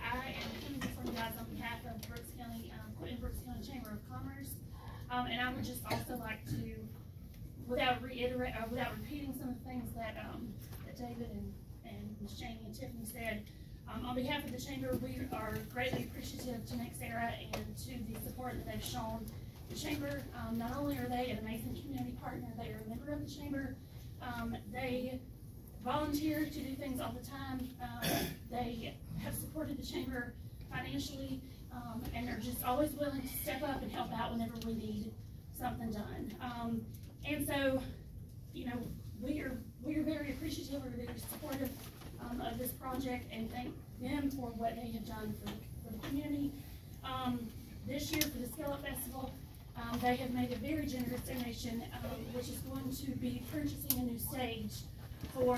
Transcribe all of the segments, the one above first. I am coming before you guys on behalf of Brooks County, Brooks County Chamber of Commerce, and I would just also like to, without repeating some of the things that that David and Ms. Janie and Tiffany said, on behalf of the chamber, we are greatly appreciative to NextEra and to the support that they've shown the chamber. Not only are they an amazing community partner, they are a member of the chamber. They volunteer to do things all the time. They have supported the chamber financially, and are just always willing to step up and help out whenever we need something done. And so, you know, we are very appreciative, we're very supportive of this project, and thank them for what they have done for the community. This year for the Skellup Festival, they have made a very generous donation, which is going to be purchasing a new stage for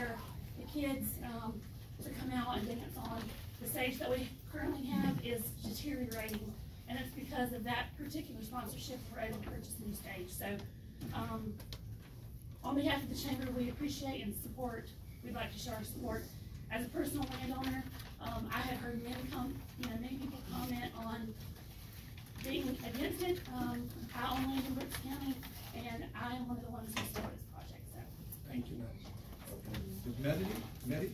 the kids to come out and dance on. The stage that we currently have is deteriorating, and it's because of that particular sponsorship we're able to purchase a new stage. So on behalf of the chamber, we appreciate and support, we'd like to show our support. As a personal landowner, I have heard many people comment on being against it. I own land in Brooks County, and I am one of the ones who support this project. So, thank you, Melody.